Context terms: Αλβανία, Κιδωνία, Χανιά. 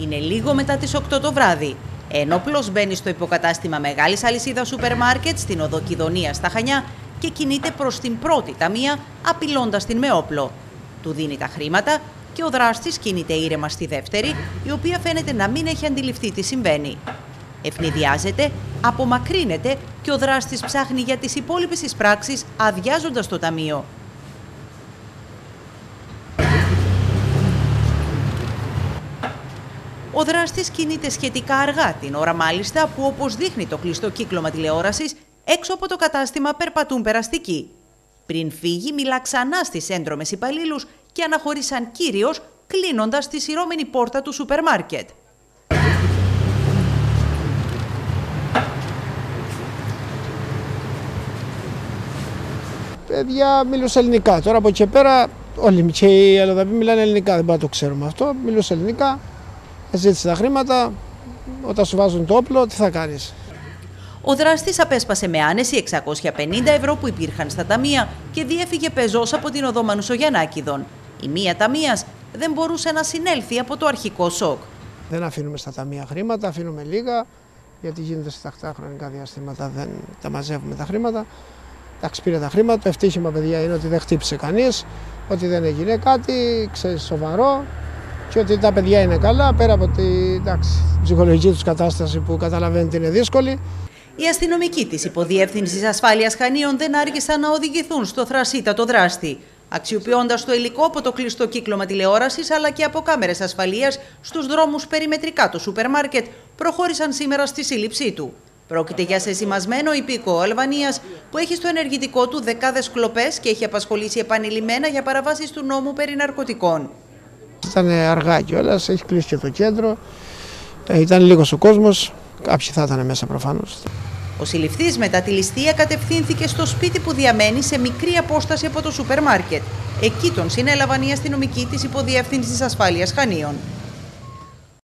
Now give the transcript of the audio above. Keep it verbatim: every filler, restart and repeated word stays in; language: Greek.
Είναι λίγο μετά τις οκτώ το βράδυ. Ένοπλος μπαίνει στο υποκατάστημα μεγάλης αλυσίδας σούπερ μάρκετ στην οδό Κιδωνίας στα Χανιά και κινείται προς την πρώτη ταμεία, απειλώντας την με όπλο. Του δίνει τα χρήματα και ο δράστης κινείται ήρεμα στη δεύτερη, η οποία φαίνεται να μην έχει αντιληφθεί τι συμβαίνει. Ευνηδιάζεται, απομακρύνεται και ο δράστης ψάχνει για τις υπόλοιπες της πράξεις, αδειάζοντας το ταμείο. Ο δράστης κινείται σχετικά αργά, την ώρα μάλιστα που, όπως δείχνει το κλειστό κύκλωμα τηλεόρασης, έξω από το κατάστημα περπατούν περαστικοί. Πριν φύγει, μιλά ξανά στις έντρομες υπαλλήλους και αναχωρεί σαν κύριος, κλείνοντας τη σειρώμενη πόρτα του σούπερ μάρκετ. Παιδιά, μιλούσα ελληνικά. Τώρα από εκεί πέρα, όλοι και οι Ελλοδαποί μιλάνε ελληνικά. Δεν μπορούμε να το ξέρουμε αυτό. Μιλούσα ελληνικά. Ζήτησε τα χρήματα, όταν σου βάζουν το όπλο, τι θα κάνεις. Ο δράστης απέσπασε με άνεση εξακόσια πενήντα ευρώ που υπήρχαν στα ταμεία και διέφυγε πεζός από την οδό Μανουσογιαννάκηδων. Η μία ταμείας δεν μπορούσε να συνέλθει από το αρχικό σοκ. Δεν αφήνουμε στα ταμεία χρήματα, αφήνουμε λίγα, γιατί γίνεται σε τακτά χρονικά διαστήματα, δεν τα μαζεύουμε τα χρήματα. Εντάξει, πήρε τα χρήματα, το ευτύχημα, παιδιά, είναι ότι δεν χτύπησε κανείς, ότι δεν έγινε κάτι, ξέρεις, σοβαρό. Και ότι τα παιδιά είναι καλά, πέρα από την ψυχολογική τους κατάσταση που καταλαβαίνετε είναι δύσκολη. Οι αστυνομικοί της Υποδιεύθυνσης Ασφάλειας Χανίων δεν άργησαν να οδηγηθούν στο θρασίτατο δράστη, αξιοποιώντας το υλικό από το κλειστό κύκλωμα τηλεόρασης αλλά και από κάμερες ασφαλείας στους δρόμους περιμετρικά του σούπερ μάρκετ, προχώρησαν σήμερα στη σύλληψή του. Πρόκειται για σεζημασμένο υπήκοο Αλβανίας που έχει στο ενεργητικό του δεκάδες κλοπές και έχει απασχολήσει επανειλημμένα για παραβάσεις του νόμου περί ναρκωτικών. Ήταν αργά κιόλας, έχει κλείσει και το κέντρο, ε, ήταν λίγος ο κόσμος, κάποιοι θα ήταν μέσα προφανώς. Ο συλληφθής μετά τη ληστεία κατευθύνθηκε στο σπίτι που διαμένει σε μικρή απόσταση από το σούπερ μάρκετ. Εκεί τον συνέλαβαν οι αστυνομικοί της Υποδιεύθυνσης Ασφάλειας Χανίων.